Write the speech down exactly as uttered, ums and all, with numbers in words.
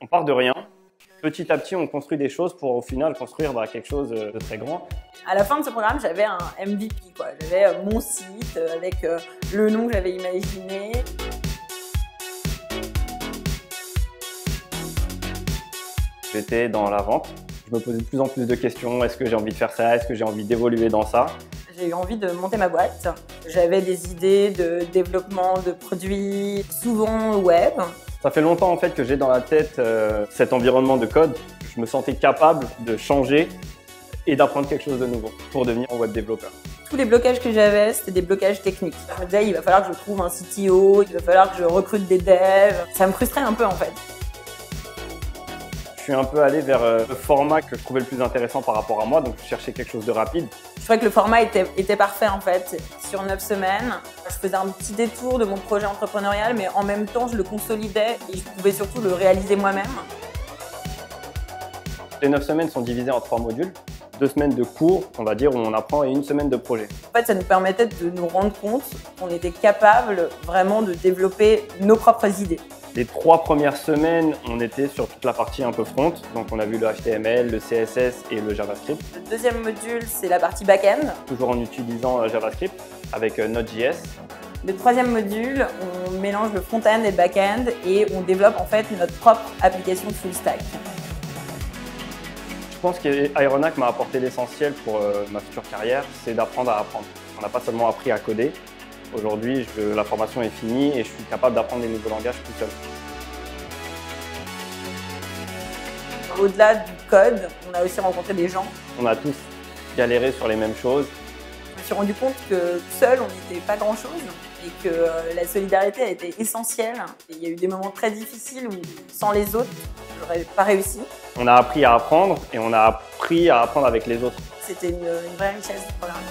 On part de rien. Petit à petit, on construit des choses pour au final construire bah, quelque chose de très grand. À la fin de ce programme, j'avais un M V P. J'avais euh, mon site euh, avec euh, le nom que j'avais imaginé. J'étais dans la vente. Je me posais de plus en plus de questions. Est-ce que j'ai envie de faire ça? Est-ce que j'ai envie d'évoluer dans ça? J'ai eu envie de monter ma boîte. J'avais des idées de développement de produits, souvent web. Ça fait longtemps en fait que j'ai dans la tête euh, cet environnement de code. Je me sentais capable de changer et d'apprendre quelque chose de nouveau pour devenir un web développeur. Tous les blocages que j'avais, c'était des blocages techniques. Je me disais, il va falloir que je trouve un C T O, il va falloir que je recrute des devs. Ça me frustrait un peu en fait. Je suis un peu allé vers le format que je trouvais le plus intéressant par rapport à moi, donc je cherchais quelque chose de rapide. Je trouvais que le format était, était parfait en fait. Sur neuf semaines, je faisais un petit détour de mon projet entrepreneurial, mais en même temps je le consolidais et je pouvais surtout le réaliser moi-même. Les neuf semaines sont divisées en trois modules. Deux semaines de cours, on va dire, où on apprend, et une semaine de projet. En fait, ça nous permettait de nous rendre compte qu'on était capable vraiment de développer nos propres idées. Les trois premières semaines, on était sur toute la partie un peu front, donc on a vu le H T M L, le C S S et le JavaScript. Le deuxième module, c'est la partie back-end. Toujours en utilisant JavaScript avec Node.js. Le troisième module, on mélange le front-end et le back-end et on développe en fait notre propre application full stack. Je pense qu'Ironac m'a apporté l'essentiel pour ma future carrière, c'est d'apprendre à apprendre. On n'a pas seulement appris à coder. Aujourd'hui, la formation est finie et je suis capable d'apprendre des nouveaux langages tout seul. Au-delà du code, on a aussi rencontré des gens. On a tous galéré sur les mêmes choses. Je me suis rendu compte que seul, on n'était pas grand-chose et que la solidarité a été essentielle. Et il y a eu des moments très difficiles où, sans les autres, je n'aurais pas réussi. On a appris à apprendre et on a appris à apprendre avec les autres. C'était une, une vraie richesse du programme.